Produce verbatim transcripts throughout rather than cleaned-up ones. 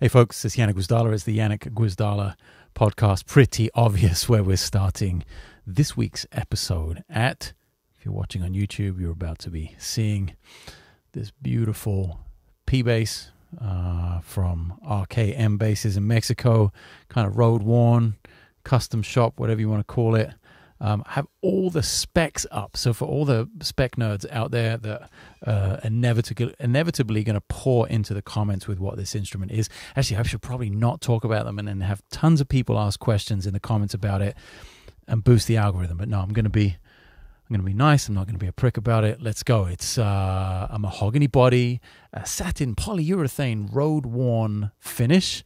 Hey folks, it's Janek Gwizdala. It's the Janek Gwizdala podcast. Pretty obvious where we're starting this week's episode at. If you're watching on YouTube, you're about to be seeing this beautiful P bass uh, from R K M Bases in Mexico. Kind of road worn, custom shop, whatever you want to call it. Um, have all the specs up. So for all the spec nerds out there that uh, inevitably, inevitably going to pour into the comments with what this instrument is. Actually, I should probably not talk about them and then have tons of people ask questions in the comments about it and boost the algorithm. But no, I'm going to be I'm going to be nice. I'm not going to be a prick about it. Let's go. It's uh, a mahogany body, a satin polyurethane road-worn finish,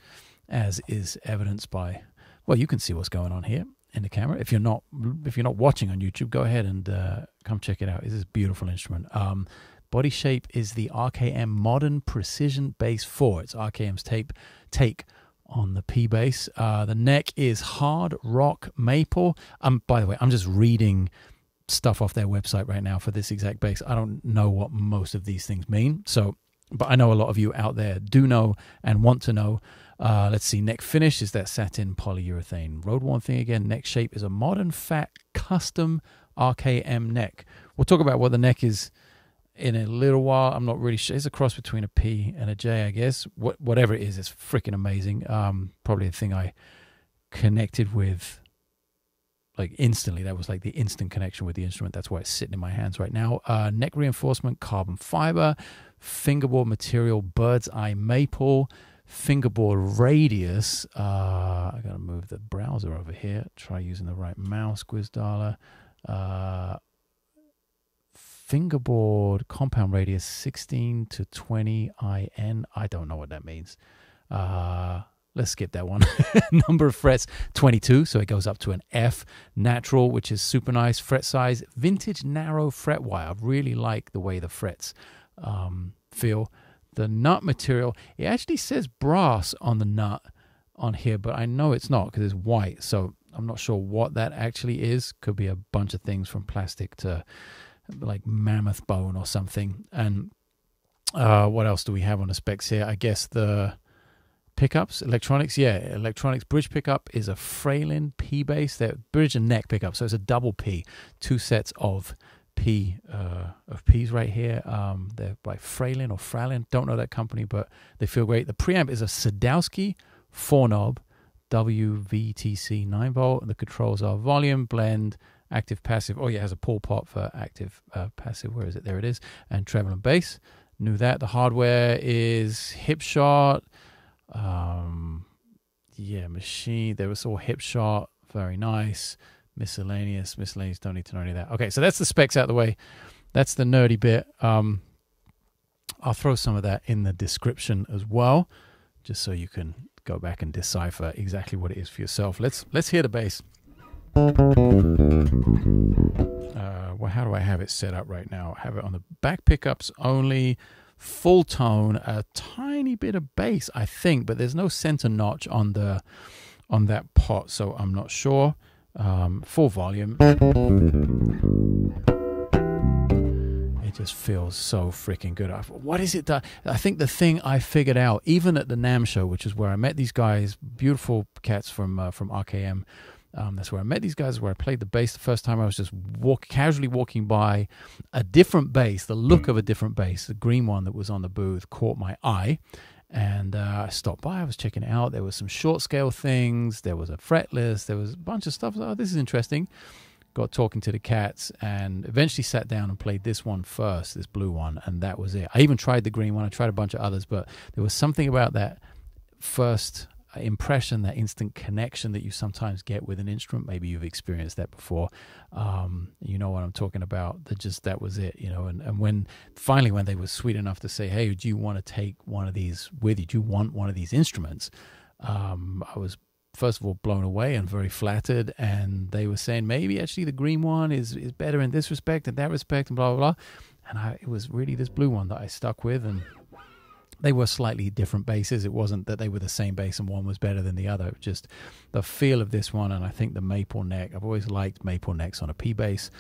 as is evidenced by, well, you can see what's going on here in the camera. If you're not if you're not watching on YouTube, go ahead and uh, come check it out. This is a beautiful instrument. Um, body shape is the R K M Modern Precision Bass four. It's R K M's tape take on the P bass. Uh, the neck is hard rock maple. Um, by the way, I'm just reading stuff off their website right now for this exact bass. I don't know what most of these things mean. So, but I know a lot of you out there do know and want to know. Uh, let's see, neck finish is that satin polyurethane road-worn thing again. Neck shape is a modern fat custom R K M neck. We'll talk about what the neck is in a little while. I'm not really sure. It's a cross between a P and a J, I guess. What, whatever it is, it's freaking amazing. Um, probably the thing I connected with like instantly. That was like the instant connection with the instrument. That's why it's sitting in my hands right now. Uh, neck reinforcement, carbon fiber, fingerboard material, bird's eye maple, fingerboard radius. uh I gotta move the browser over here, try using the right mouse, Gwizdala. Uh fingerboard compound radius sixteen to twenty I N. I don't know what that means. Uh let's skip that one. Number of frets twenty-two, so it goes up to an F. Natural, which is super nice. Fret size vintage narrow fret wire. I really like the way the frets um feel. The nut material, it actually says brass on the nut on here, but I know it's not because it's white, so I'm not sure what that actually is. Could be a bunch of things from plastic to like mammoth bone or something. And uh, what else do we have on the specs here? I guess the pickups, electronics, yeah, electronics. Bridge pickup is a Fralin P bass, they're bridge and neck pickup, so it's a double P, two sets of P uh, of P's right here. Um, they're by Fralin or Fralin. Don't know that company, but they feel great. The preamp is a Sadowski four knob W V T C nine volt. The controls are volume, blend, active, passive. Oh yeah, it has a pull pot for active, uh, passive. Where is it? There it is. And treble and bass. Knew that. The hardware is Hipshot. Um, yeah, machine. There was all Hipshot. Very nice. Miscellaneous, miscellaneous, don't need to know any of that. Okay, so that's the specs out of the way. That's the nerdy bit. Um, I'll throw some of that in the description as well, just so you can go back and decipher exactly what it is for yourself. Let's let's hear the bass. Uh, well, how do I have it set up right now? I have it on the back pickups only, full tone, a tiny bit of bass, I think, but there's no center notch on the on that pot, so I'm not sure. Um, full volume. It just feels so freaking good. What is it that I think the thing I figured out, even at the NAMM show, which is where I met these guys, beautiful cats from uh, from R K M. Um, that's where I met these guys, where I played the bass the first time. I was just walk, casually walking by a different bass. The look of a different bass, the green one that was on the booth, caught my eye. And uh, I stopped by, I was checking it out. There was some short scale things, there was a fretless, there was a bunch of stuff. Oh, this is interesting. Got talking to the cats and eventually sat down and played this one first, this blue one, and that was it. I even tried the green one, I tried a bunch of others, but there was something about that first impression, that instant connection that you sometimes get with an instrument. Maybe you've experienced that before. Um you know what I'm talking about. That just, that was it, you know. And, and when finally when they were sweet enough to say, hey, do you want to take one of these with you, do you want one of these instruments, um I was first of all blown away and very flattered. And they were saying maybe actually the green one is is better in this respect and that respect and blah blah blah. And I it was really this blue one that I stuck with. And they were slightly different basses. It wasn't that they were the same bass and one was better than the other. It was just the feel of this one. And I think the maple neck, I've always liked maple necks on a P bass.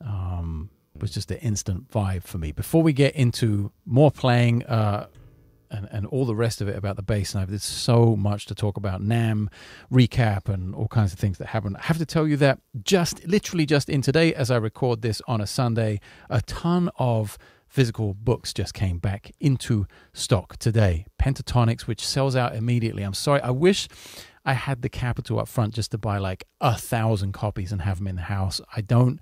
Um, was just an instant vibe for me. Before we get into more playing, uh, and, and all the rest of it about the bass. And there's so much to talk about, NAMM, recap, and all kinds of things that happen. I have to tell you that just literally just in today, as I record this on a Sunday, a ton of physical books just came back into stock today. Pentatonics, which sells out immediately. I'm sorry, I wish I had the capital up front just to buy like a thousand copies and have them in the house. I don't,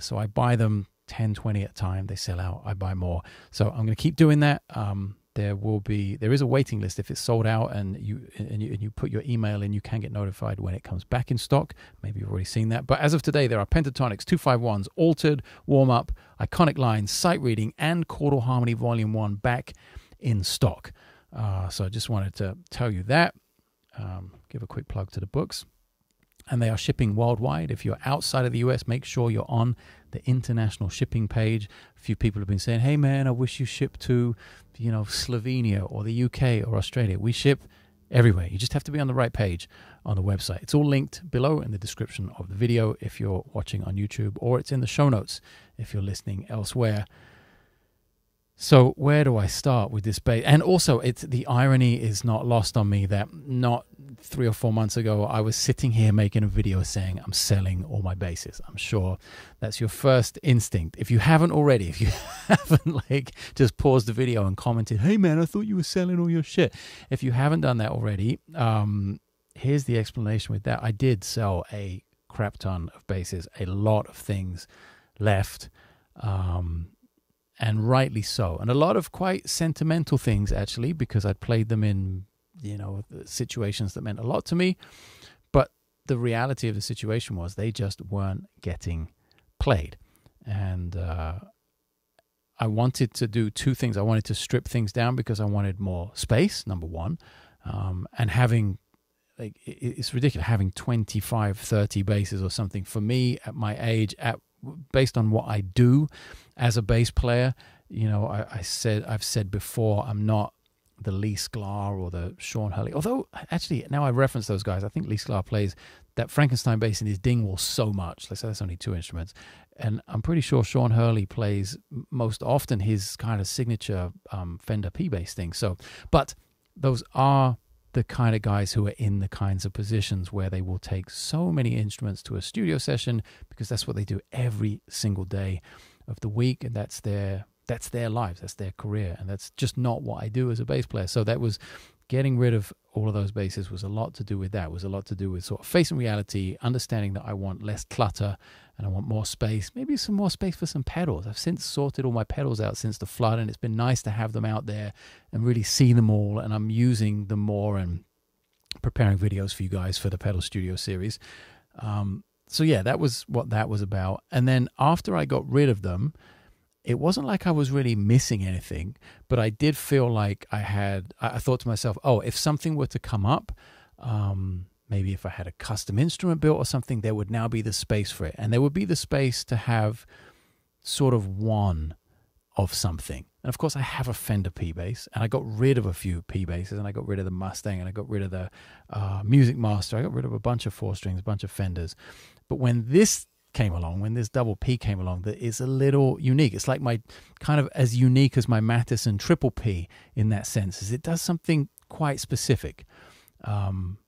so I buy them ten, twenty at a time. They sell out, I buy more. So I'm going to keep doing that. Um, there will be, there is a waiting list if it's sold out, and you, and you and you put your email in, you can get notified when it comes back in stock. Maybe you've already seen that. But as of today, there are Pentatonics, two five ones, Altered, Warm Up, Iconic Lines, Sight Reading, and Chordal Harmony Volume one back in stock. Uh, so I just wanted to tell you that. Um, give a quick plug to the books. And they are shipping worldwide. If you're outside of the U S, make sure you're on the international shipping page. A few people have been saying, hey, man, I wish you shipped to, you know, Slovenia or the U K or Australia. We ship everywhere. You just have to be on the right page on the website. It's all linked below in the description of the video if you're watching on YouTube, or it's in the show notes if you're listening elsewhere. So where do I start with this bass? And also, it's, the irony is not lost on me that not three or four months ago, I was sitting here making a video saying I'm selling all my basses. I'm sure that's your first instinct. If you haven't already, if you haven't like just paused the video and commented, hey man, I thought you were selling all your shit. If you haven't done that already, um, here's the explanation with that. I did sell a crap ton of basses, a lot of things left. Um... And rightly so. And a lot of quite sentimental things, actually, because I'd played them in, you know, situations that meant a lot to me. But the reality of the situation was they just weren't getting played. And uh, I wanted to do two things. I wanted to strip things down because I wanted more space, number one. Um, and having, like, it's ridiculous, having twenty-five, thirty basses or something for me at my age, at based on what I do as a bass player. You know, I, I said, I've said before, I'm not the Lee Sklar or the Sean Hurley. Although, actually, now I reference those guys. I think Lee Sklar plays that Frankenstein bass in his Dingwall so much. Let's say that's only two instruments. And I'm pretty sure Sean Hurley plays most often his kind of signature um, Fender P bass thing. So, but those are the kind of guys who are in the kinds of positions where they will take so many instruments to a studio session because that's what they do every single day of the week, and that's their that's their lives, that's their career, and that's just not what I do as a bass player. So that was, getting rid of all of those basses was a lot to do with that, was a lot to do with sort of facing reality, understanding that I want less clutter and I want more space, maybe some more space for some pedals. I've since sorted all my pedals out since the flood, and it's been nice to have them out there and really see them all, and I'm using them more and preparing videos for you guys for the Pedal Studio series. Um, so yeah, that was what that was about. And then after I got rid of them, it wasn't like I was really missing anything, but I did feel like I had, I thought to myself, oh, if something were to come up, um, maybe if I had a custom instrument built or something, there would now be the space for it. And there would be the space to have sort of one of something. And of course, I have a Fender P bass, and I got rid of a few P basses, and I got rid of the Mustang, and I got rid of the uh, Music Master. I got rid of a bunch of four strings, a bunch of Fenders. But when this came along, when this double P came along, that is a little unique. It's like my kind of as unique as my Mattisen triple P in that sense, is it does something quite specific. Um,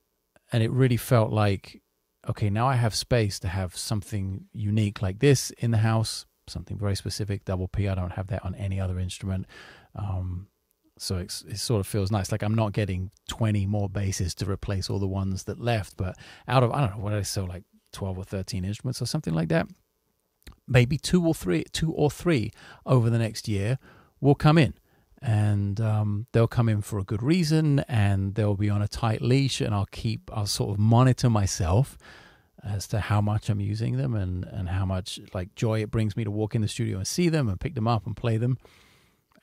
and it really felt like, okay, now I have space to have something unique like this in the house, something very specific, double P. I don't have that on any other instrument. Um, so it's, it sort of feels nice. Like I'm not getting twenty more basses to replace all the ones that left, but out of, I don't know, what did I sell, like twelve or thirteen instruments or something like that, maybe two or three two or three over the next year will come in, and um, they'll come in for a good reason, and they'll be on a tight leash, and I'll keep I'll sort of monitor myself as to how much I'm using them, and and how much like joy it brings me to walk in the studio and see them and pick them up and play them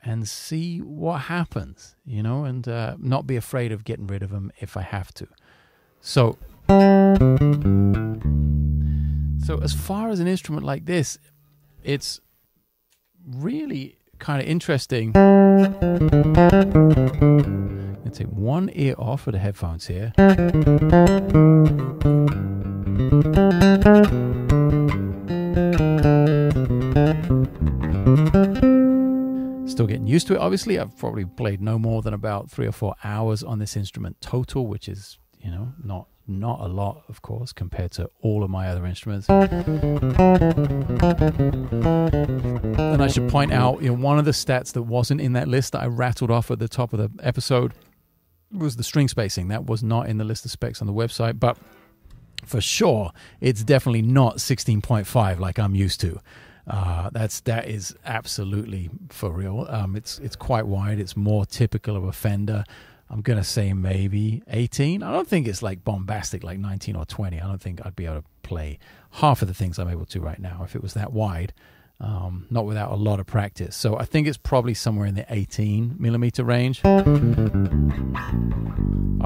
and see what happens, you know, and uh, not be afraid of getting rid of them if I have to. So So as far as an instrument like this, it's really kind of interesting. I'm going to take one ear off of the headphones here. Still getting used to it, obviously. I've probably played no more than about three or four hours on this instrument total, which is, you know, not not a lot, of course, compared to all of my other instruments. And I should point out, you know, one of the stats that wasn't in that list that I rattled off at the top of the episode was the string spacing. That was not in the list of specs on the website, but for sure, it's definitely not sixteen point five like I'm used to. Uh, that's that is absolutely for real. Um, it's it's quite wide. It's more typical of a Fender. I'm going to say maybe eighteen. I don't think it's like bombastic, like nineteen or twenty. I don't think I'd be able to play half of the things I'm able to right now if it was that wide, um, not without a lot of practice. So I think it's probably somewhere in the eighteen millimeter range. I'll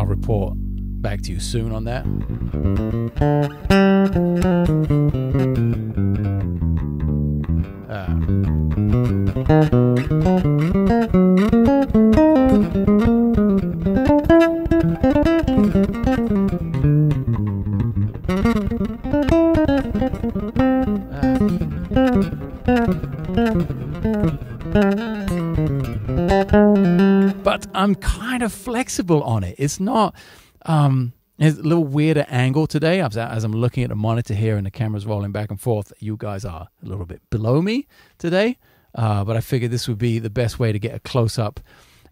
report back to you soon on that. Uh, but I'm kind of flexible on it. It's not... Um, it's a little weirder angle today. As I'm looking at the monitor here and the camera's rolling back and forth, you guys are a little bit below me today, uh, but I figured this would be the best way to get a close-up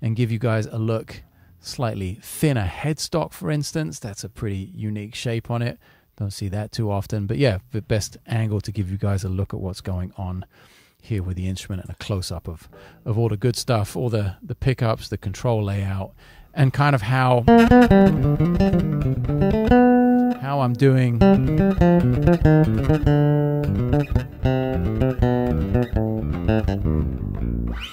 and give you guys a look. Slightly thinner headstock, for instance. That's a pretty unique shape on it. Don't see that too often, but yeah, the best angle to give you guys a look at what's going on here with the instrument and a close-up of, of all the good stuff, all the, the pickups, the control layout, and kind of how how I'm doing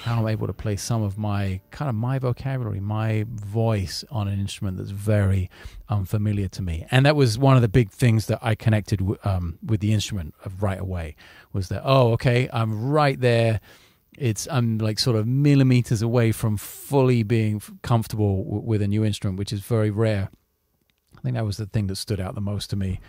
how I'm able to play some of my kind of my vocabulary, my voice on an instrument that's very unfamiliar to me. And that was one of the big things that I connected w um, with the instrument right away, was that, oh, okay, I'm right there. It's I'm like sort of millimeters away from fully being comfortable w with a new instrument, which is very rare. I think that was the thing that stood out the most to me.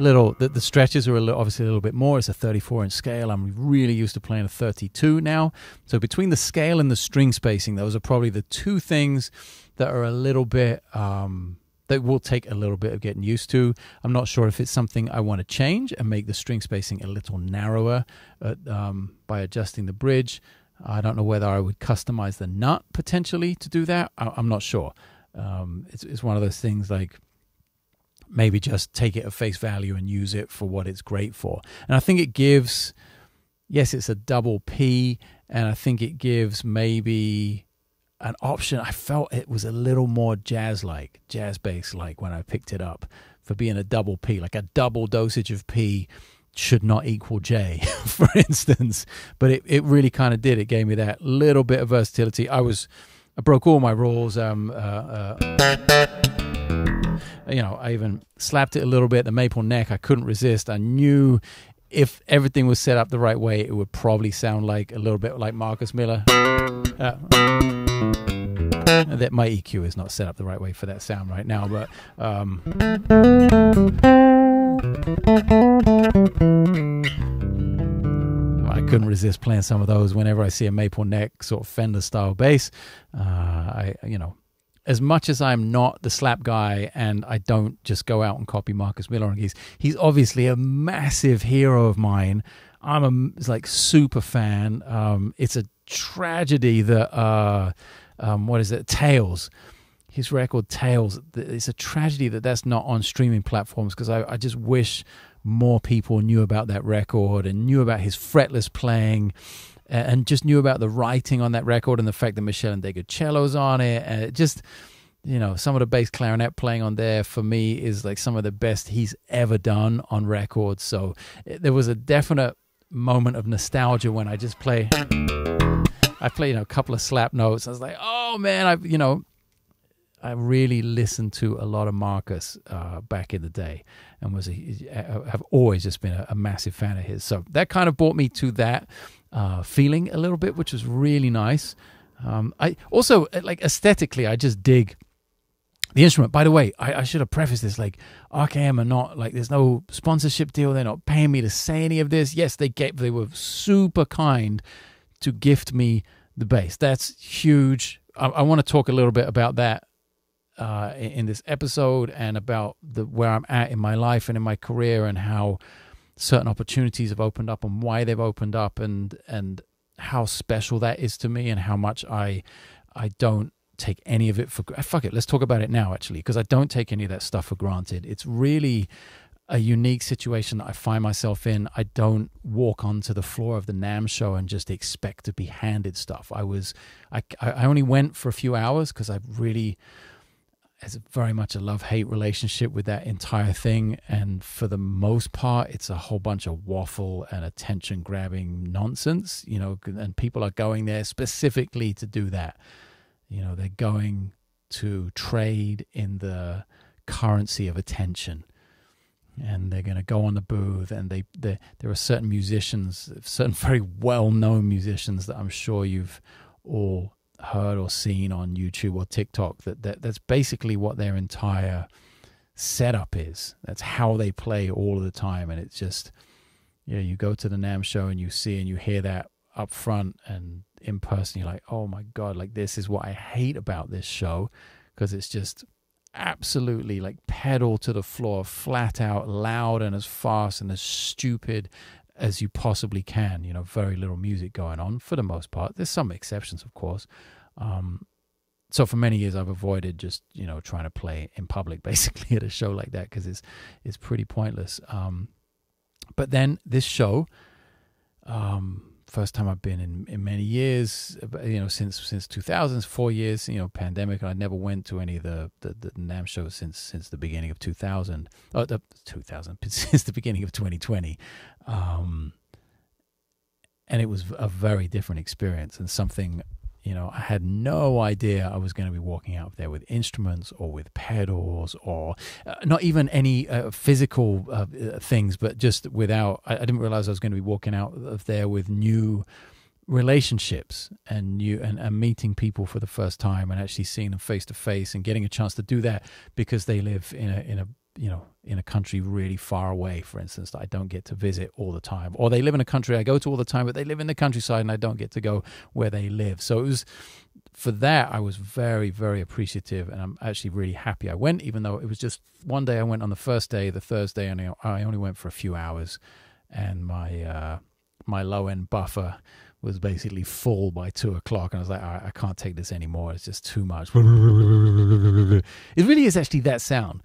Little the, the stretches are a little, obviously a little bit more. It's a thirty-four inch scale. I'm really used to playing a thirty-two now. So between the scale and the string spacing, those are probably the two things that are a little bit um that will take a little bit of getting used to. I'm not sure if it's something I want to change and make the string spacing a little narrower at, um, by adjusting the bridge. I don't know whether I would customize the nut potentially to do that. I, I'm not sure. Um, it's, it's one of those things like maybe just take it at face value and use it for what it's great for. And I think it gives, yes, it's a double P, and I think it gives maybe an option. I felt it was a little more jazz-like, jazz bass-like when I picked it up, for being a double P, like a double dosage of P should not equal J, for instance. But it, it really kind of did. It gave me that little bit of versatility. I was, I broke all my rules. Um, uh, uh, You know, I even slapped it a little bit. The maple neck, I couldn't resist. I knew if everything was set up the right way, it would probably sound like a little bit like Marcus Miller. Uh, that my E Q is not set up the right way for that sound right now, but um, I couldn't resist playing some of those whenever I see a maple neck sort of Fender style bass. Uh, I, you know. As much as I'm not the slap guy and I don't just go out and copy Marcus Miller on keys, he's obviously a massive hero of mine. I'm a like super fan. Um, it's a tragedy that, uh, um, what is it, Tails, his record Tails. It's a tragedy that that's not on streaming platforms, because I, I just wish more people knew about that record and knew about his fretless playing, and just knew about the writing on that record and the fact that Michel and Degocello's on it. And it just, you know, some of the bass clarinet playing on there for me is like some of the best he's ever done on records. So it, there was a definite moment of nostalgia when I just play, I play, you know, a couple of slap notes. I was like, oh man, I, you know, I really listened to a lot of Marcus uh, back in the day, and was a, have always just been a, a massive fan of his. So that kind of brought me to that uh, feeling a little bit, which was really nice. Um, I also, like, aesthetically, I just dig the instrument. By the way, I, I should have prefaced this, like, R K M are not, like, there's no sponsorship deal. They're not paying me to say any of this. Yes, they gave, they were super kind to gift me the bass. That's huge. I, I want to talk a little bit about that uh, in, in this episode, and about the where I'm at in my life and in my career, and how certain opportunities have opened up, and why they've opened up, and and how special that is to me, and how much I I don't take any of it for granted. Fuck it, let's talk about it now, actually, because I don't take any of that stuff for granted. It's really a unique situation that I find myself in. I don't walk onto the floor of the NAMM show and just expect to be handed stuff. I was, I, I only went for a few hours because I really has very much a love-hate relationship with that entire thing, and for the most part, it's a whole bunch of waffle and attention-grabbing nonsense, you know, and people are going there specifically to do that. You know, they're going to trade in the currency of attention, and they're going to go on the booth, and they, they there are certain musicians, certain very well-known musicians that I'm sure you've all heard or seen on YouTube or TikTok, that, that that's basically what their entire setup is. That's how they play all of the time, and it's just, you know, you go to the NAMM show and you see and you hear that up front and in person, you're like, oh my god, like, this is what I hate about this show, because it's just absolutely, like, pedal to the floor, flat out, loud, and as fast and as stupid as you possibly can, you know, very little music going on for the most part. There's some exceptions, of course. Um, so for many years I've avoided just, you know, trying to play in public basically at a show like that, because it's, it's pretty pointless. Um, but then this show, um, first time I've been in, in many years, you know, since since two thousand, four years, you know, pandemic, and I never went to any of the, the, the NAMM shows since since the beginning of two thousand, oh, the two thousand, since the beginning of twenty twenty. Um, and it was a very different experience, and something, you know, I had no idea I was going to be walking out there with instruments or with pedals, or uh, not even any uh, physical uh, things, but just without, I, I didn't realize I was going to be walking out of there with new relationships and new and, and meeting people for the first time, and actually seeing them face to face, and getting a chance to do that because they live in a, in a, you know, in a country really far away, for instance, that I don't get to visit all the time, or they live in a country I go to all the time, but they live in the countryside and I don't get to go where they live. So it was, for that, I was very, very appreciative, and I'm actually really happy I went, even though it was just one day. I went on the first day, the Thursday, and I only went for a few hours, and my, uh, my low end buffer was basically full by two o'clock, and I was like, all right, I can't take this anymore. It's just too much. It really is actually that sound.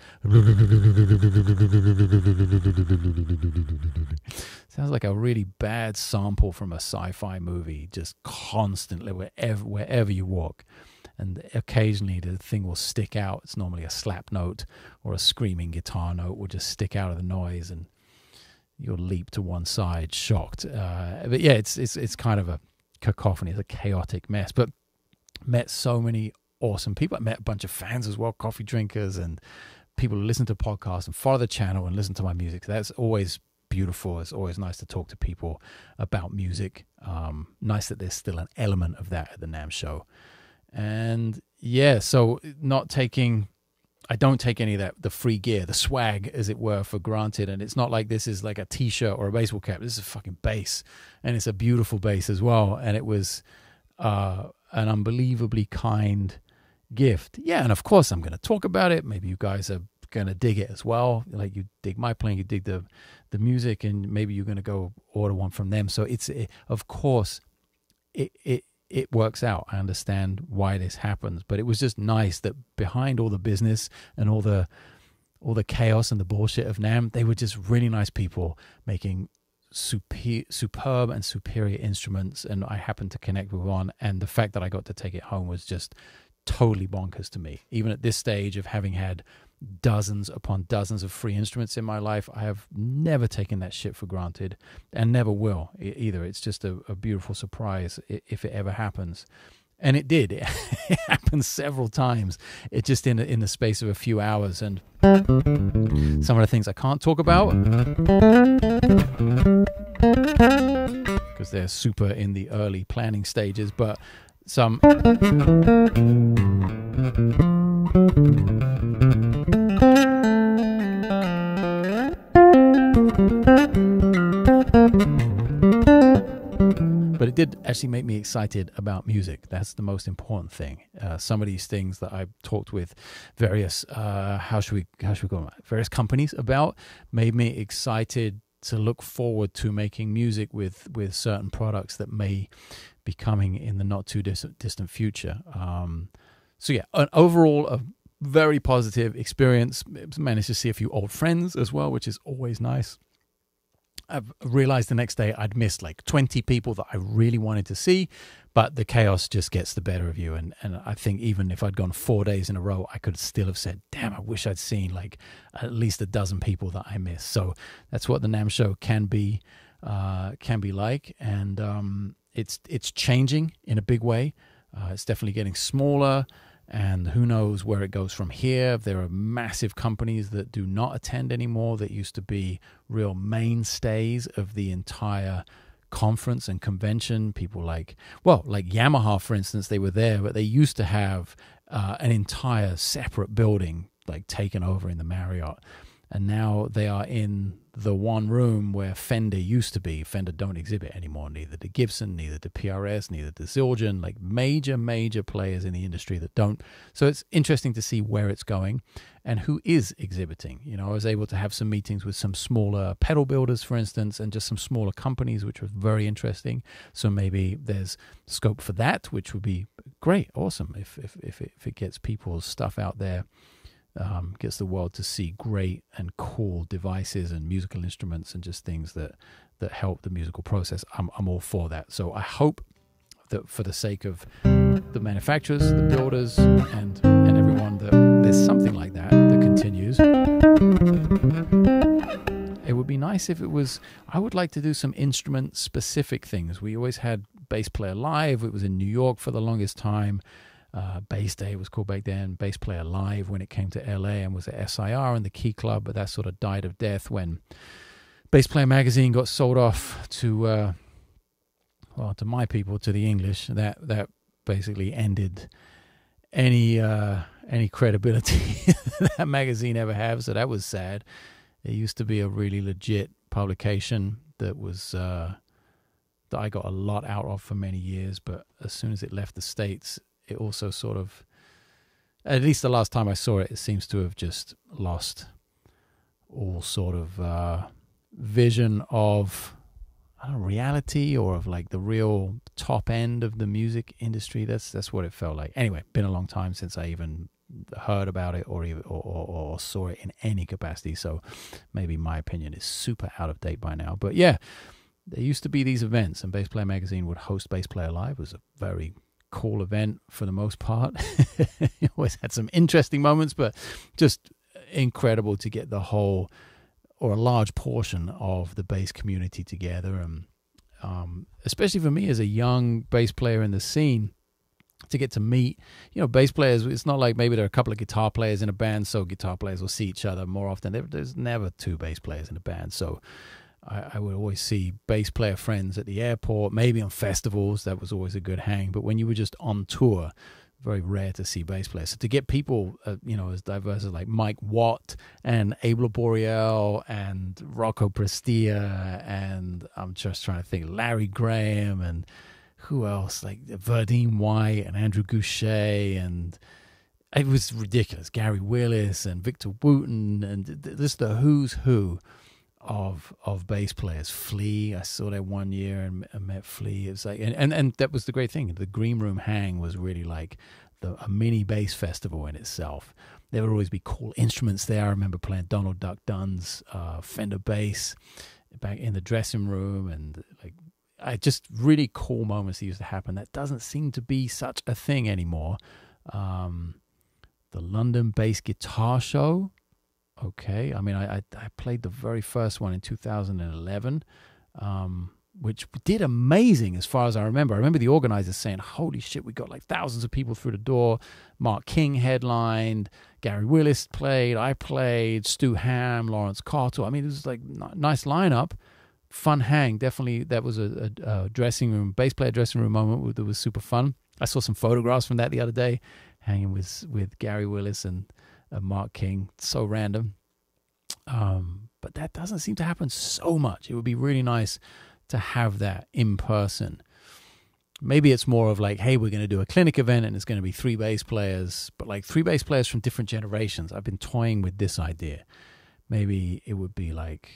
Sounds like a really bad sample from a sci-fi movie, just constantly wherever wherever you walk, and occasionally the thing will stick out. It's normally a slap note or a screaming guitar note will just stick out of the noise, and you'll leap to one side, shocked. Uh, but yeah, it's it's it's kind of a cacophony, it's a chaotic mess. But met so many awesome people. I met a bunch of fans as well, coffee drinkers, and people who listen to podcasts and follow the channel and listen to my music. That's always beautiful. It's always nice to talk to people about music. Um, nice that there's still an element of that at the NAMM show. And yeah, so not taking. I don't take any of that, the free gear, the swag, as it were, for granted. And it's not like this is like a T-shirt or a baseball cap. This is a fucking bass, and it's a beautiful bass as well. And it was uh, an unbelievably kind gift. Yeah, and of course I'm going to talk about it. Maybe you guys are going to dig it as well. Like, you dig my playing, you dig the, the music, and maybe you're going to go order one from them. So it's, it, of course, it it. It works out. I understand why this happens, but it was just nice that behind all the business and all the all the chaos and the bullshit of NAMM, they were just really nice people making super, superb and superior instruments, and I happened to connect with one, and the fact that I got to take it home was just totally bonkers to me. Even at this stage of having had dozens upon dozens of free instruments in my life, I have never taken that shit for granted, and never will either. It's just a, a beautiful surprise if it ever happens. And it did. It happened several times. It just in in the space of a few hours. And some of the things I can't talk about because they're super in the early planning stages. But some But it did actually make me excited about music. That's the most important thing. Uh, some of these things that I've talked with various, uh, how should we, how should we go, various companies about, made me excited to look forward to making music with with certain products that may be coming in the not too distant, distant future. Um, so yeah, an overall a very positive experience. Managed to see a few old friends as well, which is always nice. I've realized the next day I'd missed like twenty people that I really wanted to see, but the chaos just gets the better of you. And, and I think even if I'd gone four days in a row, I could still have said, damn, I wish I'd seen like at least a dozen people that I missed. So that's what the NAMM show can be, uh, can be like. And um, it's, it's changing in a big way. Uh, it's definitely getting smaller. And who knows where it goes from here. There are massive companies that do not attend anymore that used to be real mainstays of the entire conference and convention. People like, well, like Yamaha, for instance, they were there, but they used to have uh, an entire separate building like taken over in the Marriott. And now they are in the one room where Fender used to be. Fender don't exhibit anymore, neither the Gibson, neither the P R S, neither the Zildjian, like major, major players in the industry that don't. So it's interesting to see where it's going and who is exhibiting. You know, I was able to have some meetings with some smaller pedal builders, for instance, and just some smaller companies, which was very interesting. So maybe there's scope for that, which would be great, awesome, if, if, if, it, if it gets people's stuff out there. Um, gets the world to see great and cool devices and musical instruments and just things that that help the musical process. I'm, I'm all for that. So I hope that for the sake of the manufacturers, the builders, and, and everyone, that there's something like that that continues. It would be nice if it was... I would like to do some instrument-specific things. We always had Bass Player Live. It was in New York for the longest time. Uh, Bass Day was called back then, Bass Player Live when it came to L A, and was at S I R and the Key Club, but that sort of died of death when Bass Player Magazine got sold off to, uh, well, to my people, to the English. That that basically ended any uh, any credibility that magazine ever had, so that was sad. It used to be a really legit publication that was... Uh, that I got a lot out of for many years, but as soon as it left the States... It also sort of, at least the last time I saw it, it seems to have just lost all sort of uh, vision of, I don't know, reality, or of like the real top end of the music industry. That's that's what it felt like. Anyway, been a long time since I even heard about it or, even, or, or, or saw it in any capacity. So maybe my opinion is super out of date by now. But yeah, there used to be these events, and Bass Player Magazine would host Bass Player Live. It was a very... cool event for the most part. Always had some interesting moments, but just incredible to get the whole or a large portion of the bass community together. And um, especially for me as a young bass player in the scene, to get to meet, you know, bass players. It's not like maybe there are a couple of guitar players in a band, so guitar players will see each other more often. There's never two bass players in a band, so I would always see bass player friends at the airport, maybe on festivals. That was always a good hang. But when you were just on tour, very rare to see bass players. So to get people, uh, you know, as diverse as like Mike Watt and Abe Laboriel and Rocco Prestia, and I'm just trying to think, Larry Graham, and who else? Like Verdine White and Andrew Goucher, and... it was ridiculous. Gary Willis and Victor Wooten, and just the who's who of of bass players. Flea, I saw that one year and I met Flea. It was like, and, and and that was the great thing. The Green Room Hang was really like the, a mini bass festival in itself. There would always be cool instruments there. I remember playing Donald Duck Dunn's uh, Fender bass back in the dressing room, and like I just really cool moments that used to happen. That doesn't seem to be such a thing anymore. Um, the London Bass Guitar Show. Okay, I mean, I, I I played the very first one in two thousand eleven, um, which did amazing as far as I remember. I remember the organizers saying, holy shit, we got like thousands of people through the door. Mark King headlined, Gary Willis played, I played, Stu Ham, Lawrence Cottle. I mean, it was like nice lineup, fun hang. Definitely that was a, a, a dressing room, bass player dressing room moment that was super fun. I saw some photographs from that the other day, hanging with, with Gary Willis and uh, Mark King. So random. Um, but that doesn't seem to happen so much. It would be really nice to have that in person. Maybe it's more of like, hey, we're going to do a clinic event and it's going to be three bass players, but like three bass players from different generations. I've been toying with this idea. Maybe it would be like,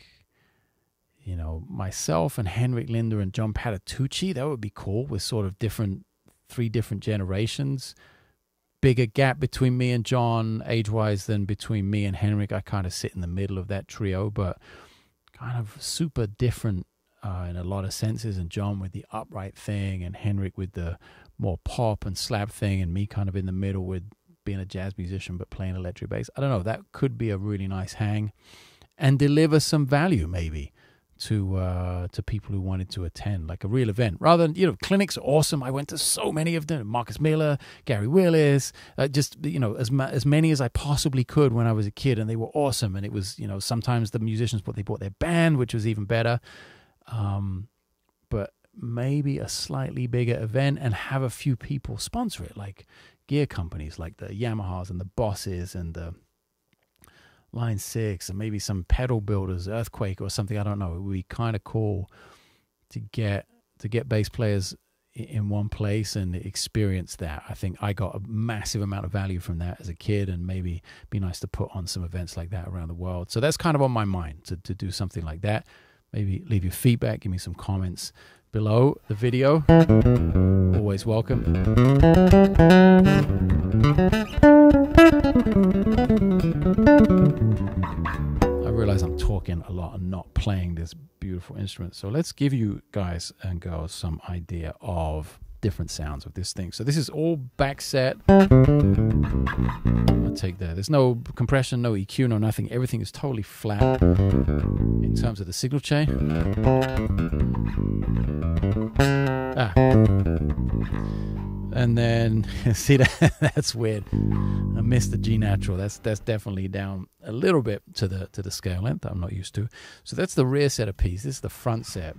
you know, myself and Henrik Linder and John Patitucci. That would be cool, with sort of different, three different generations. Bigger gap between me and John age-wise than between me and Henrik. I kind of sit in the middle of that trio, but kind of super different uh, in a lot of senses. And John with the upright thing and Henrik with the more pop and slab thing, and me kind of in the middle with being a jazz musician but playing electric bass. I don't know. That could be a really nice hang and deliver some value maybe to uh, to people who wanted to attend, like a real event. Rather than, you know, clinics are awesome. I went to so many of them. Marcus Miller, Gary Willis, uh, just, you know, as, ma as many as I possibly could when I was a kid, and they were awesome. And it was, you know, sometimes the musicians, but they bought their band, which was even better. Um, but maybe a slightly bigger event and have a few people sponsor it, like gear companies, like the Yamahas and the Bosses and the Line Six, and maybe some pedal builders, Earthquake or something. I don't know. It would be kind of cool to get to get bass players in one place and experience that. I think I got a massive amount of value from that as a kid, and maybe be nice to put on some events like that around the world. So that's kind of on my mind, to, to do something like that. Maybe leave your feedback, give me some comments below the video. Always welcome. I realize I'm talking a lot and not playing this beautiful instrument. So let's give you guys and girls some idea of different sounds of this thing. So this is all back set. I'll take that. There's no compression, no E Q, no nothing. Everything is totally flat in terms of the signal chain. Ah. And then see that that's weird. I missed the G natural. That's that's definitely down a little bit to the to the scale length that I'm not used to. So that's the rear set of P's. This is the front set.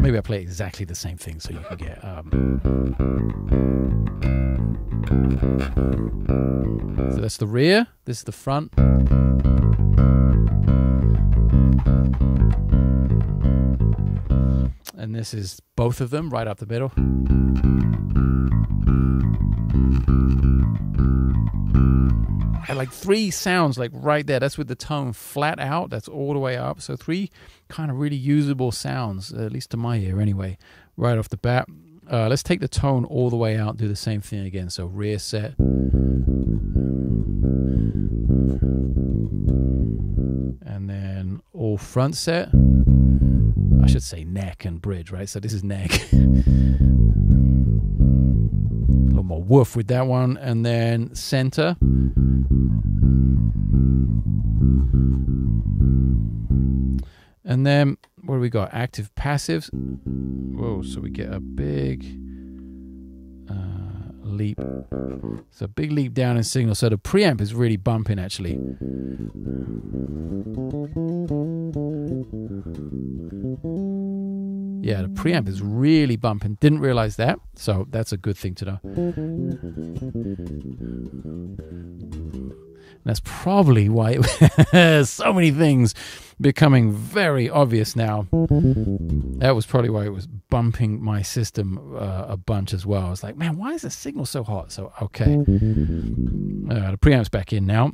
Maybe I play exactly the same thing so you can get um so that's the rear, this is the front. And this is both of them right up the middle. I had like three sounds like right there. That's with the tone flat out. That's all the way up. So three kind of really usable sounds, at least to my ear anyway, right off the bat. Uh, let's take the tone all the way out, do the same thing again. So rear set. And then all front set. I should say neck and bridge, right? So this is neck. A little more woof with that one. And then center. And then what do we got? Active passives. Whoa, so we get a big uh, leap. So a big leap down in signal. So the preamp is really bumping actually. Yeah, the preamp is really bumping. Didn't realize that, so that's a good thing to know. And that's probably why it so many things becoming very obvious now. That was probably why it was bumping my system uh, a bunch as well. I was like, man, why is the signal so hot? So, okay. Uh, the preamp's back in now.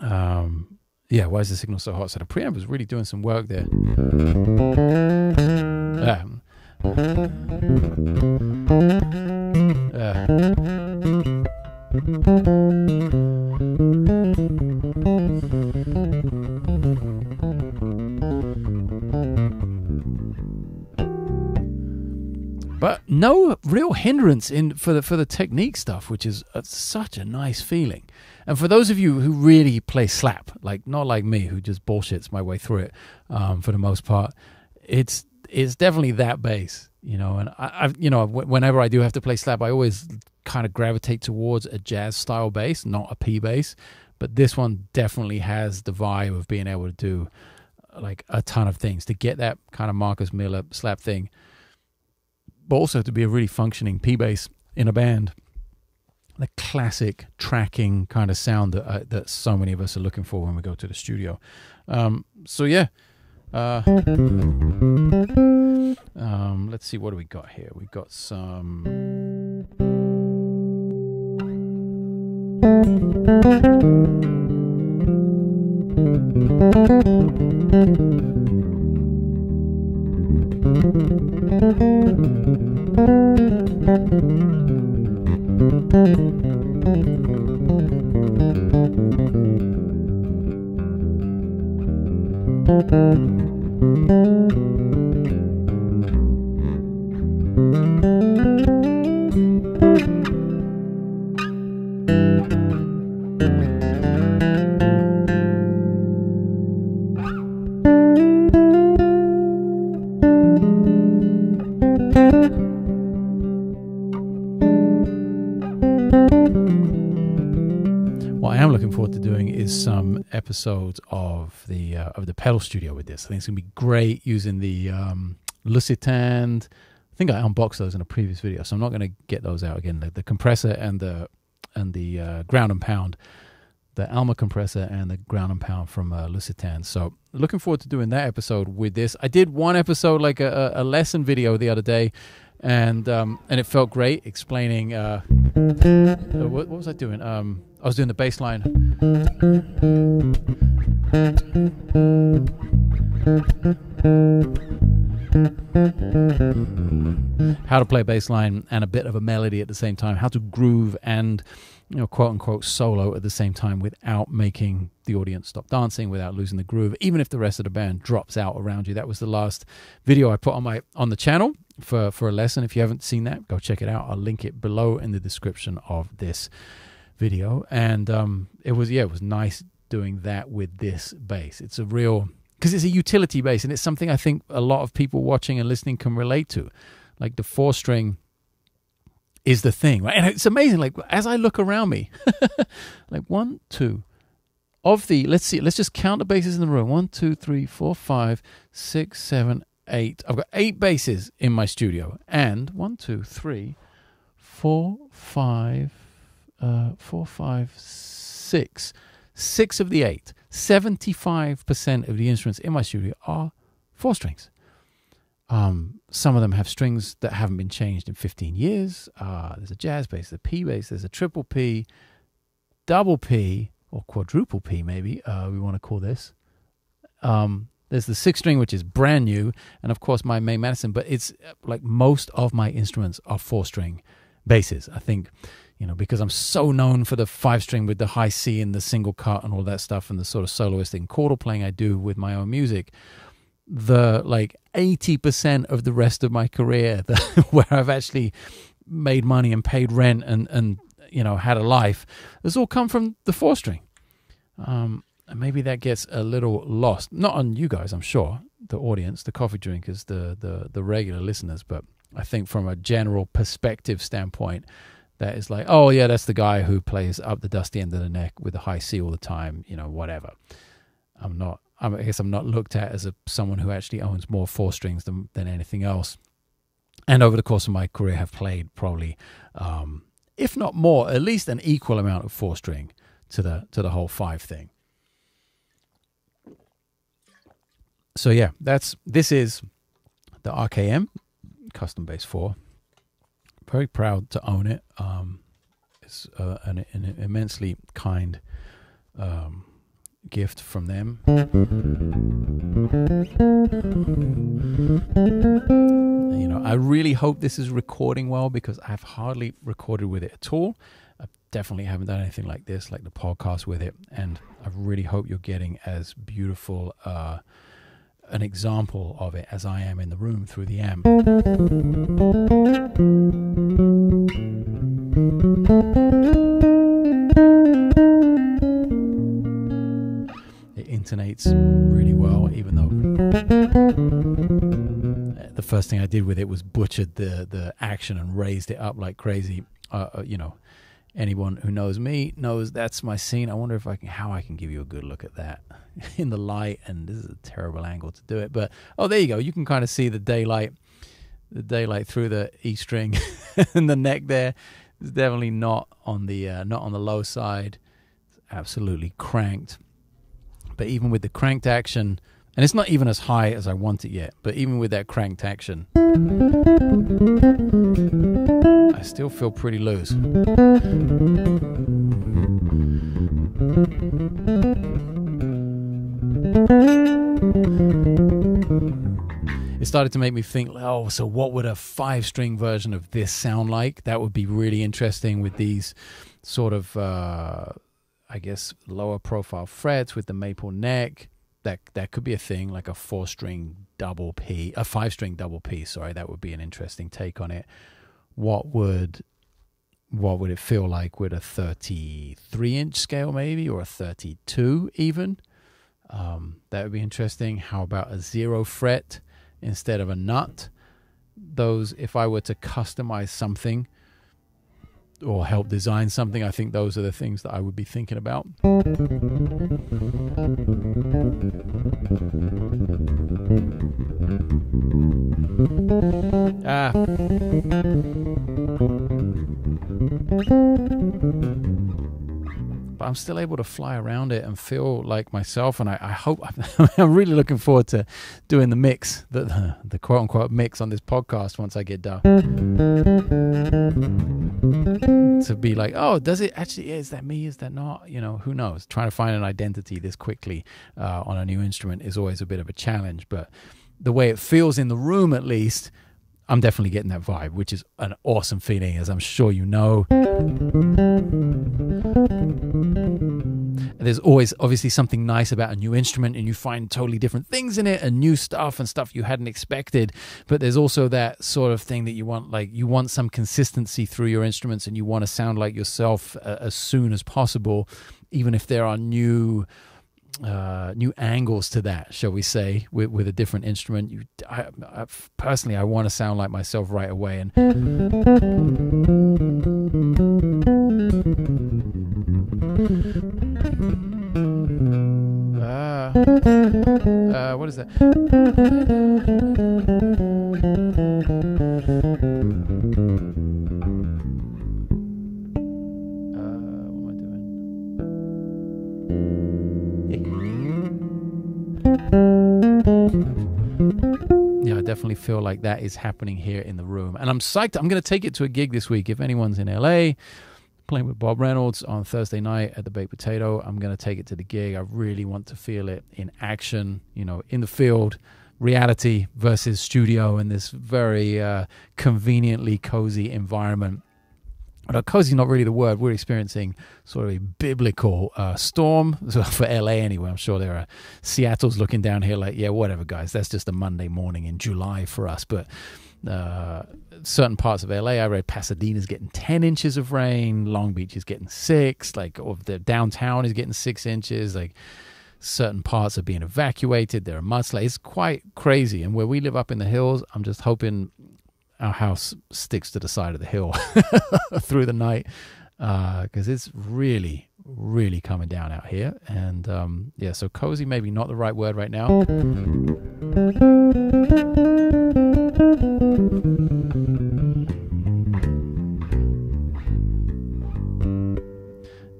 Um, yeah, why is the signal so hot? So the preamp was really doing some work there. Uh, uh. But no real hindrance in for the for the technique stuff, which is a, such a nice feeling. And for those of you who really play slap, like not like me, who just bullshits my way through it um, for the most part, it's it's definitely that bass, you know. And I, I've, you know, w whenever I do have to play slap, I always kind of gravitate towards a jazz style bass, not a P bass. But this one definitely has the vibe of being able to do like a ton of things, to get that kind of Marcus Miller slap thing, but also to be a really functioning P bass in a band. The classic tracking kind of sound that uh, that so many of us are looking for when we go to the studio. Um, so yeah, uh, um, let's see, what do we got here? We've got some. Episodes of the uh, of the pedal studio with this. I think it's gonna be great using the um, Lusitan. I think I unboxed those in a previous video, so I'm not gonna get those out again. The, the compressor and the and the uh, ground and pound, the Alma compressor and the ground and pound from uh, Lusitan. So looking forward to doing that episode with this. I did one episode, like a, a lesson video, the other day, and um, and it felt great explaining. Uh, uh, what, what was I doing? Um, I was doing the bass line. How to play bass line and a bit of a melody at the same time. How to groove and, you know, quote unquote solo at the same time without making the audience stop dancing, without losing the groove, even if the rest of the band drops out around you. That was the last video I put on my on the channel for, for a lesson. If you haven't seen that, go check it out. I'll link it below in the description of this video. And um it was, yeah, it was nice doing that with this bass. It's a real, because it's a utility bass, and it's something I think a lot of people watching and listening can relate to. Like, the four string is the thing, right? And it's amazing, like, as I look around me, like, one, two of the, let's see, let's just count the basses in the room. One, two, three, four, five, six, seven, eight. I've got eight basses in my studio, and one, two, three, four, five, Uh, four, five, six. Six of the eight. seventy-five percent of the instruments in my studio are four strings. Um, some of them have strings that haven't been changed in fifteen years. Uh, there's a jazz bass, there's a P bass, there's a triple P, double P, or quadruple P maybe, uh, we want to call this. Um, there's the six string, which is brand new, and of course my main Mattisen, but it's like most of my instruments are four string basses, I think. You know, because I'm so known for the five string with the high C and the single cut and all that stuff, and the sort of soloist and chordal playing I do with my own music, the like eighty percent of the rest of my career, the, where I've actually made money and paid rent and, and, you know, had a life, has all come from the four string. Um, and maybe that gets a little lost, not on you guys, I'm sure, the audience, the coffee drinkers, the, the, the regular listeners, but I think from a general perspective standpoint, that is like, oh yeah, that's the guy who plays up the dusty end of the neck with the high C all the time, you know, whatever. I'm not, I'm, I guess I'm not looked at as a, someone who actually owns more four strings than, than anything else. And over the course of my career have played probably, um, if not more, at least an equal amount of four string to the, to the whole five thing. So yeah, that's, this is the R K M Custom Bass four. Very proud to own it. Um, it's uh, an, an immensely kind um, gift from them. And, you know, I really hope this is recording well, because I've hardly recorded with it at all. I definitely haven't done anything like this, like the podcast with it. And I really hope you're getting as beautiful uh, an example of it as I am in the room through the amp. It intonates really well, even though the first thing I did with it was butchered the, the action and raised it up like crazy. Uh, you know, anyone who knows me knows that's my scene. I wonder if I can, how I can give you a good look at that in the light, and this is a terrible angle to do it, but oh, there you go. You can kind of see the daylight, the daylight through the E string and the neck there. It's definitely not on the uh, not on the low side. It's absolutely cranked. But even with the cranked action, and it's not even as high as I want it yet, but even with that cranked action, I still feel pretty loose. It started to make me think, oh, so what would a five-string version of this sound like? That would be really interesting with these sort of, uh, I guess, lower profile frets with the maple neck. That that could be a thing, like a four-string double P, a five-string double P. Sorry, that would be an interesting take on it. What would what would it feel like with a thirty-three inch scale, maybe, or a thirty-two even? Um, that would be interesting. How about a zero fret instead of a nut? Those, if I were to customize something or help design something, I think those are the things that I would be thinking about. Ah. But I'm still able to fly around it and feel like myself, and I, I hope, I'm, I'm really looking forward to doing the mix, the, the, the quote-unquote mix on this podcast once I get done. To be like, oh, does it actually, is that me, is that not? You know, who knows? Trying to find an identity this quickly uh, on a new instrument is always a bit of a challenge, but the way it feels in the room, at least, I'm definitely getting that vibe, which is an awesome feeling, as I'm sure you know. There's always obviously something nice about a new instrument, and you find totally different things in it and new stuff and stuff you hadn't expected. But there's also that sort of thing that you want, like you want some consistency through your instruments, and you want to sound like yourself uh, as soon as possible, even if there are new uh new angles to that, shall we say, with, with a different instrument. You I, I, personally I want to sound like myself right away, and ah uh, uh, what is that? Yeah, I definitely feel like that is happening here in the room, and I'm psyched. I'm going to take it to a gig this week. If anyone's in L A, playing with Bob Reynolds on Thursday night at the Baked Potato, I'm going to take it to the gig. I really want to feel it in action, you know, in the field, reality versus studio, in this very uh, conveniently cozy environment. No, cozy is not really the word. We're experiencing sort of a biblical uh, storm, for L A anyway. I'm sure there are Seattle's looking down here like, yeah, whatever, guys. That's just a Monday morning in July for us. But uh, certain parts of L A, I read Pasadena's getting ten inches of rain. Long Beach is getting six. Like, or the downtown is getting six inches. Like, certain parts are being evacuated. There are mudslides. It's quite crazy. And where we live up in the hills, I'm just hoping our house sticks to the side of the hill through the night, because uh, it's really, really coming down out here. And um, yeah, so cozy, maybe not the right word right now.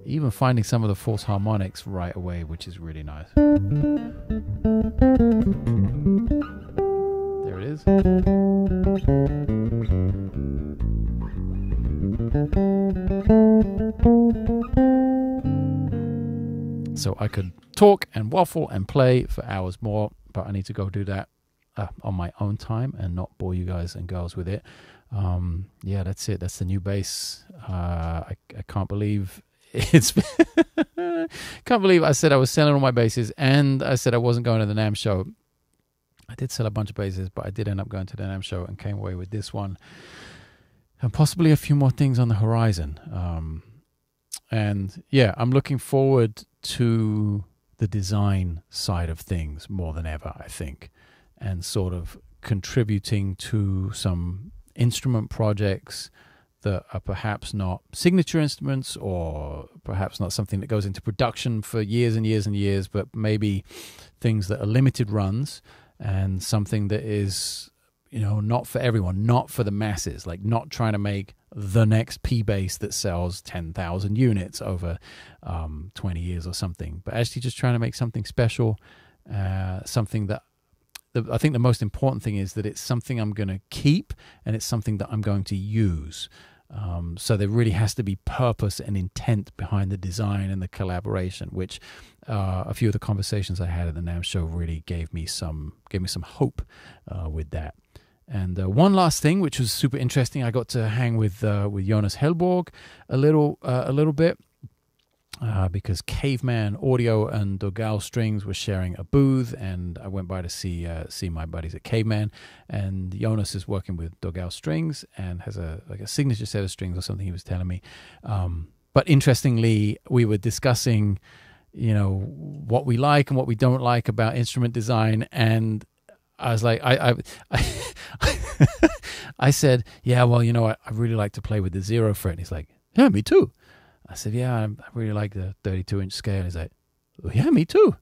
Even finding some of the false harmonics right away, which is really nice. There it is. So I could talk and waffle and play for hours more, but I need to go do that uh, on my own time and not bore you guys and girls with it. Um, yeah, that's it. That's the new bass. Uh, I, I can't believe it's... can't believe I said I was selling all my basses, and I said I wasn't going to the NAMM show. I did sell a bunch of basses, but I did end up going to the NAMM show and came away with this one, and possibly a few more things on the horizon. Um, and yeah, I'm looking forward to the design side of things more than ever, I think, and sort of contributing to some instrument projects that are perhaps not signature instruments, or perhaps not something that goes into production for years and years and years, but maybe things that are limited runs and something that is, you know, not for everyone, not for the masses, like not trying to make the next P bass that sells ten thousand units over um, twenty years or something, but actually just trying to make something special, uh, something that the, I think the most important thing is that it's something I'm going to keep and it's something that I'm going to use. Um, so there really has to be purpose and intent behind the design and the collaboration, which uh, a few of the conversations I had at the NAMM show really gave me some gave me some hope uh, with that. And uh, one last thing, which was super interesting, I got to hang with uh, with Jonas Hellborg a little uh, a little bit uh, because Caveman Audio and Dogal Strings were sharing a booth, and I went by to see uh, see my buddies at Caveman. And Jonas is working with Dogal Strings and has a like a signature set of strings or something, he was telling me. Um, but interestingly, we were discussing, you know, what we like and what we don't like about instrument design, and I was like, I, I, I, I said, yeah, well, you know, I, I really like to play with the zero fret. And he's like, yeah, me too. I said, yeah, I really like the thirty-two inch scale. And he's like, oh, yeah, me too.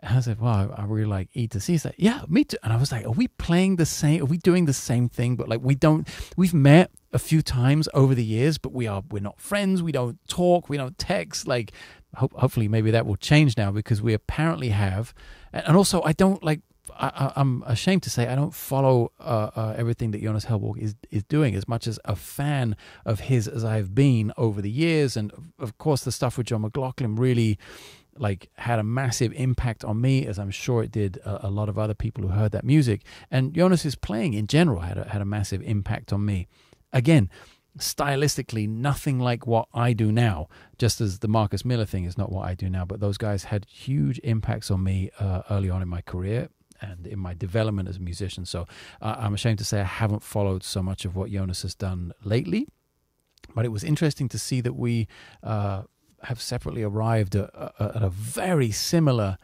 And I said, well, I, I really like E to C. He's like, yeah, me too. And I was like, are we playing the same? Are we doing the same thing? But like, we don't, we've met a few times over the years, but we are, we're not friends. We don't talk. We don't text. Like, ho hopefully maybe that will change now, because we apparently have, and, and also I don't like, I, I'm ashamed to say I don't follow uh, uh, everything that Jonas Hellborg is, is doing as much as a fan of his as I've been over the years. And of course the stuff with John McLaughlin really like had a massive impact on me, as I'm sure it did a, a lot of other people who heard that music. And Jonas's playing in general had a, had a massive impact on me. Again, stylistically nothing like what I do now, just as the Marcus Miller thing is not what I do now, but those guys had huge impacts on me uh, early on in my career and in my development as a musician. So uh, I'm ashamed to say I haven't followed so much of what Jonas has done lately, but it was interesting to see that we uh, have separately arrived at, at a very similar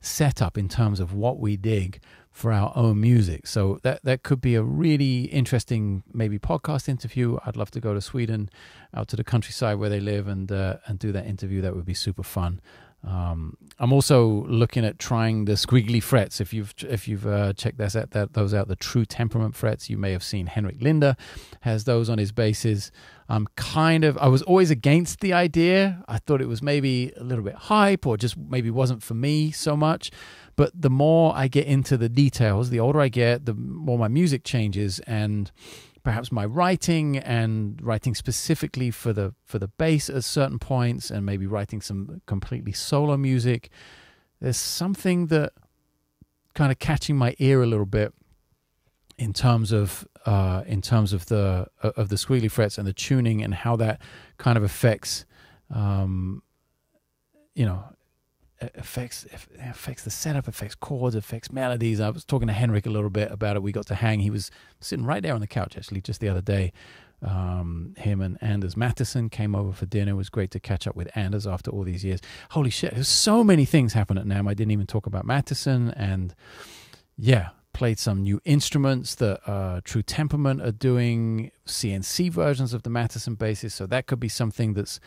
setup in terms of what we dig for our own music. So that, that could be a really interesting maybe podcast interview. I'd love to go to Sweden, out to the countryside where they live, and, uh, and do that interview. That would be super fun. Um, I'm also looking at trying the squiggly frets. If you've if you've uh, checked that, that those out, the True Temperament frets, you may have seen Henrik Linder has those on his basses. I'm kind of I was always against the idea. I thought it was maybe a little bit hype, or just maybe wasn't for me so much. But the more I get into the details, the older I get, the more my music changes, and perhaps my writing, and writing specifically for the for the bass at certain points, and maybe writing some completely solo music. There's something that kind of catching my ear a little bit in terms of uh, in terms of the of the squiggly frets and the tuning, and how that kind of affects um, you know affects affects the setup, affects chords, affects melodies. I was talking to Henrik a little bit about it. We got to hang. He was sitting right there on the couch actually just the other day. Um, him and Anders Mattisen came over for dinner. It was great to catch up with Anders after all these years. Holy shit, there's so many things happen at NAMM. I didn't even talk about Mattisen, and yeah, played some new instruments that uh, True Temperament are doing, C N C versions of the Mattisen basses. So that could be something that's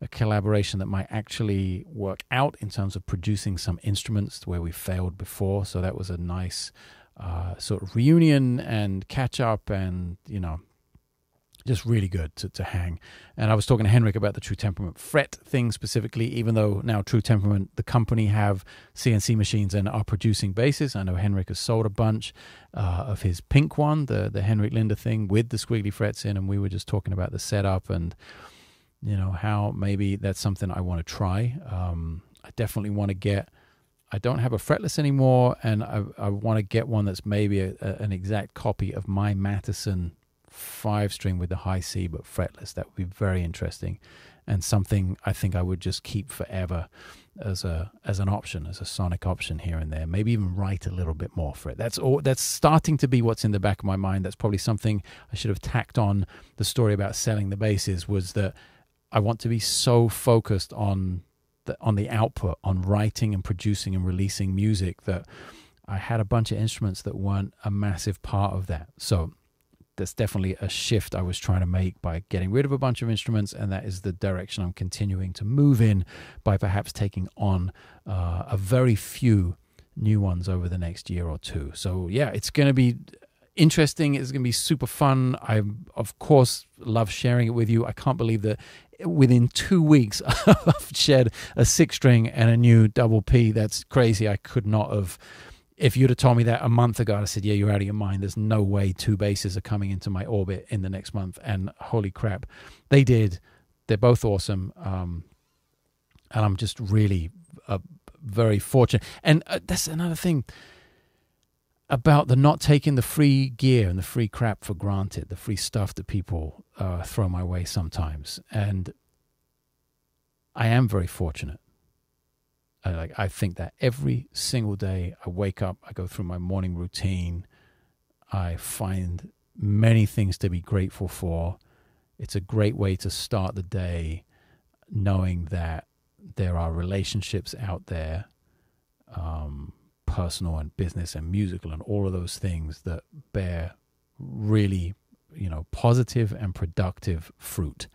a collaboration that might actually work out in terms of producing some instruments where we failed before. So that was a nice uh, sort of reunion and catch up, and, you know, just really good to, to hang. And I was talking to Henrik about the True Temperament fret thing specifically, even though now True Temperament, the company, have C N C machines and are producing basses. I know Henrik has sold a bunch uh, of his pink one, the, the Henrik Linder thing with the squiggly frets in, and we were just talking about the setup and, you know, how maybe that's something I want to try. Um, I definitely want to get, I don't have a fretless anymore, and I, I want to get one that's maybe a, a, an exact copy of my Mattisen five string with the high C but fretless. That would be very interesting. and something I think I would just keep forever as a as an option, as a sonic option here and there. Maybe even write a little bit more for it. That's all. That's starting to be what's in the back of my mind. That's probably something I should have tacked on the story about selling the basses, was that I want to be so focused on the, on the output, on writing and producing and releasing music, that I had a bunch of instruments that weren't a massive part of that. So that's definitely a shift I was trying to make by getting rid of a bunch of instruments, and that is the direction I'm continuing to move in by perhaps taking on uh, a very few new ones over the next year or two. So yeah, it's going to be interesting. It's going to be super fun. I, of course, love sharing it with you. I can't believe that within two weeks I've shared a six string and a new double P. That's crazy. I could not have... If you'd have told me that a month ago, I said, yeah, you're out of your mind. There's no way two basses are coming into my orbit in the next month. And holy crap, they did. They're both awesome. Um, and I'm just really uh, very fortunate. And uh, that's another thing about the not taking the free gear and the free crap for granted, the free stuff that people uh, throw my way sometimes. And I am very fortunate. I, like, I think that every single day I wake up, I go through my morning routine, I find many things to be grateful for. It's a great way to start the day, knowing that there are relationships out there, um, personal and business and musical and all of those things, that bear really, you know, positive and productive fruit,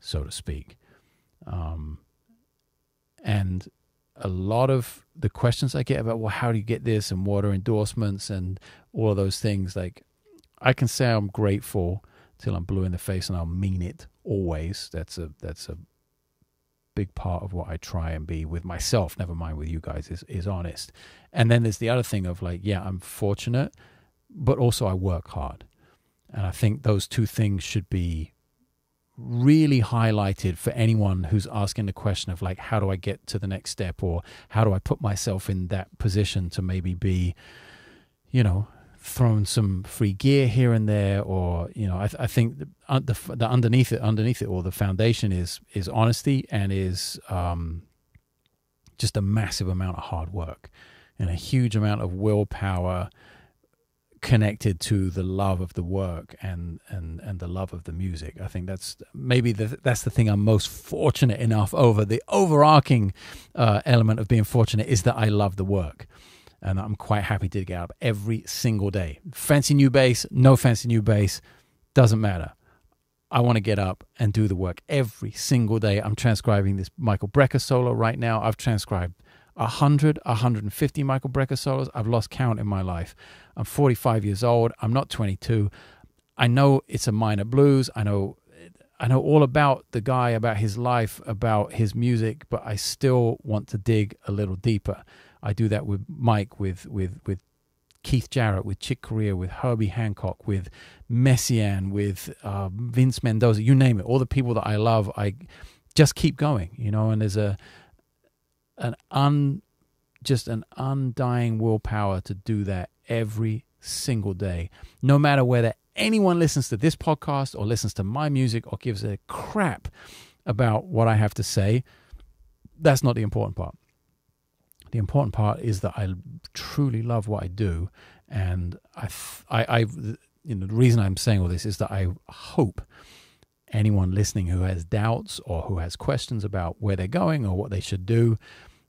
so to speak. Um, and... A lot of the questions I get about, well, how do you get this, and what are endorsements and all of those things, like, I can say I'm grateful till I'm blue in the face, and I'll mean it always. That's a that's a big part of what I try and be with myself, never mind with you guys, is, is honest. And then there's the other thing of, like, yeah, I'm fortunate, but also I work hard. And I think those two things should be really highlighted for anyone who's asking the question of, like, how do I get to the next step, or how do I put myself in that position to maybe be, you know, thrown some free gear here and there, or, you know, I, th I think the, the, the underneath it, underneath it, or the foundation is is honesty, and is um, just a massive amount of hard work and a huge amount of willpower, connected to the love of the work and and and the love of the music. I think that's maybe the, that's the thing I'm most fortunate enough over. The overarching uh, element of being fortunate is that I love the work, and I'm quite happy to get up every single day. Fancy new bass, no fancy new bass, doesn't matter. I want to get up and do the work every single day. I'm transcribing this Michael Brecker solo right now. I've transcribed a hundred, a hundred fifty Michael Brecker solos. I've lost count in my life. I'm forty-five years old. I'm not twenty-two. I know it's a minor blues. I know, I know all about the guy, about his life, about his music, but I still want to dig a little deeper. I do that with Mike, with with with Keith Jarrett, with Chick Corea, with Herbie Hancock, with Messiaen, with uh, Vince Mendoza. You name it. All the people that I love, I just keep going, you know. And there's a an un just an undying willpower to do that every single day, no matter whether anyone listens to this podcast or listens to my music or gives a crap about what I have to say. That's not the important part. The important part is that I truly love what I do, and I, I, I you know, the reason I'm saying all this is that I hope anyone listening who has doubts or who has questions about where they're going or what they should do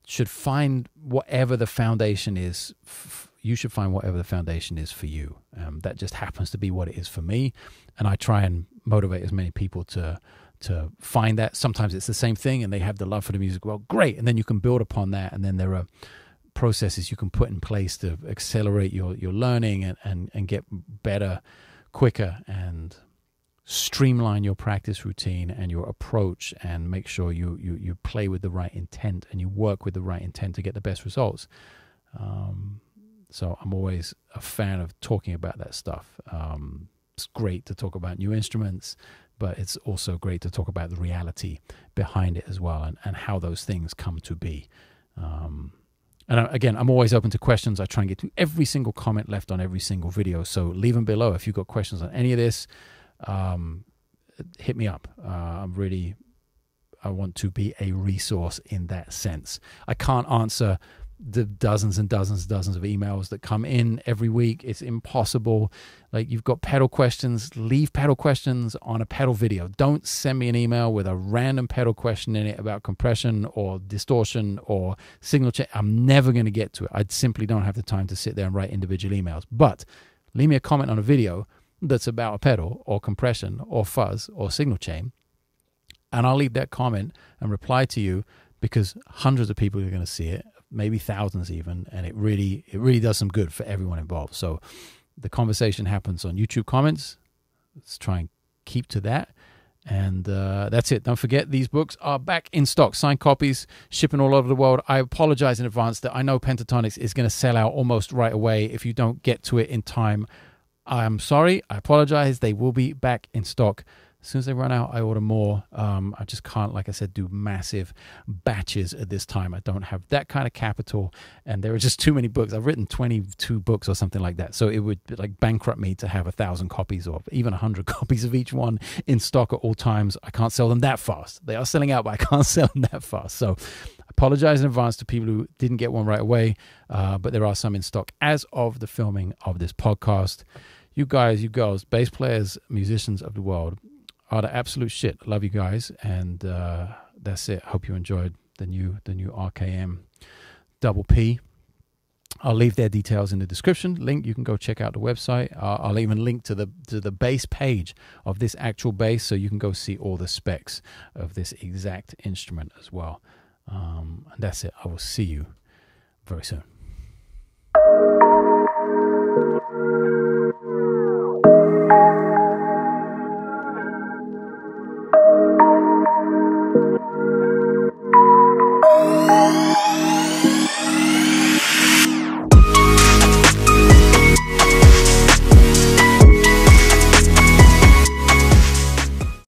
should find whatever the foundation is. F you should find whatever the foundation is for you. Um, that just happens to be what it is for me. And I try and motivate as many people to to find that. Sometimes it's the same thing and they have the love for the music. Well, great. And then you can build upon that. And then there are processes you can put in place to accelerate your, your learning and, and, and get better quicker, and streamline your practice routine and your approach, and make sure you you you play with the right intent and you work with the right intent to get the best results. Um, so I'm always a fan of talking about that stuff. Um, it's great to talk about new instruments, but it's also great to talk about the reality behind it as well, and, and how those things come to be. Um, And again, I'm always open to questions. I try and get to every single comment left on every single video. So leave them below if you've got questions on any of this. Um, hit me up. Uh, I'm really, I want to be a resource in that sense. I can't answer the dozens and dozens and dozens of emails that come in every week. It's impossible. Like, you've got pedal questions, leave pedal questions on a pedal video. Don't send me an email with a random pedal question in it about compression or distortion or signal check. I'm never going to get to it. I simply don't have the time to sit there and write individual emails. But leave me a comment on a video that's about a pedal or compression or fuzz or signal chain, and I'll leave that comment and reply to you, because hundreds of people are going to see it, maybe thousands even, and it really it really does some good for everyone involved. So the conversation happens on YouTube comments. Let's try and keep to that. And uh, that's it. Don't forget, these books are back in stock. Signed copies, shipping all over the world. I apologize in advance that I know Pentatonics is going to sell out almost right away if you don't get to it in time. I'm sorry. I apologize. They will be back in stock. As soon as they run out, I order more. Um, I just can't, like I said, do massive batches at this time. I don't have that kind of capital, and there are just too many books. I've written twenty-two books or something like that, so it would like bankrupt me to have a thousand copies or even a hundred copies of each one in stock at all times. I can't sell them that fast. They are selling out, but I can't sell them that fast. So I apologize in advance to people who didn't get one right away, uh, but there are some in stock as of the filming of this podcast. You guys, you girls, bass players, musicians of the world, are the absolute shit. I love you guys, and uh, that's it. Hope you enjoyed the new the new R K M Double P. I'll leave their details in the description link. You can go check out the website. Uh, I'll even link to the to the bass page of this actual bass, so you can go see all the specs of this exact instrument as well. Um, and that's it. I will see you very soon.